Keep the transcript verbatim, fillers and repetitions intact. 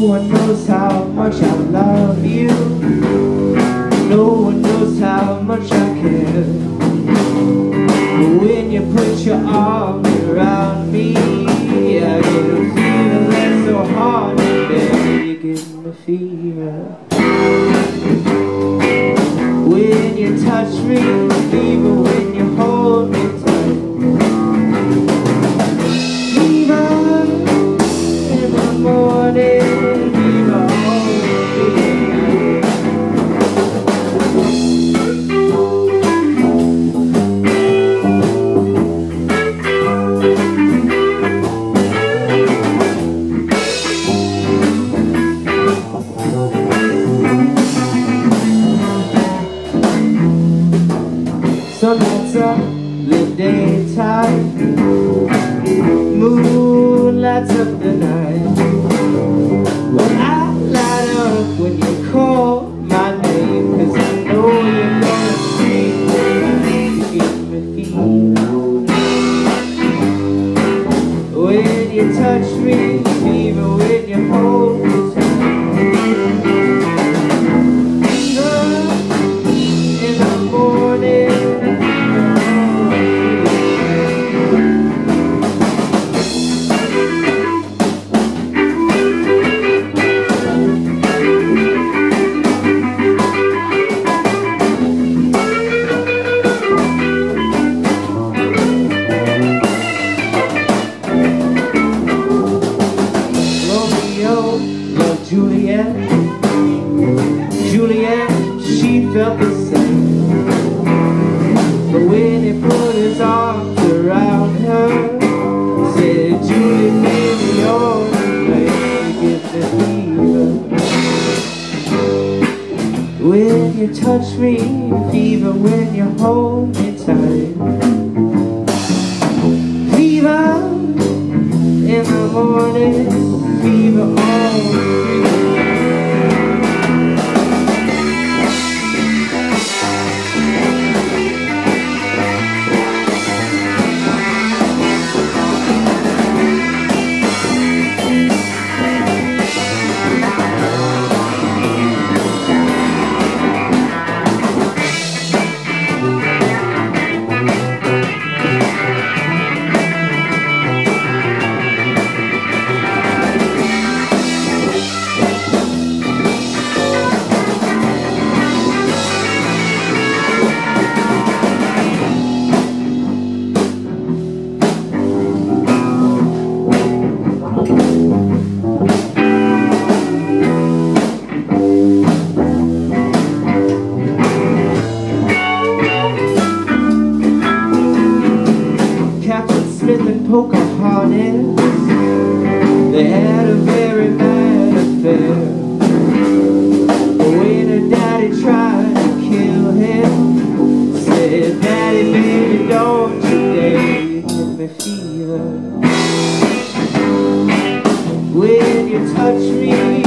one knows how much I love you. No one knows how much I care. When you put your arm around me, I get a feeling that's so hard to bear. You give me fever. When you touch me, fever. When you hold me tight, fever. In the morning, fever all day. So let's up the daytime, moon lights up the night. Well, I light up when you call my name, cause I know you're gonna scream when you give me fever. When you touch me, fever. When you hold me tight, fever in the morning. Juliet, Juliet, she felt the same. But when he put his arms around her, said, Julie, baby, you're the way to get the fever. When you touch me, fever. When you hold me tight, fever in the morning. Fever all the way. Pocahontas, they had a very bad affair. But when her daddy tried to kill him, said, Daddy, baby, don't you dare give me fever. When you touch me,